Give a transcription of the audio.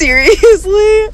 Seriously?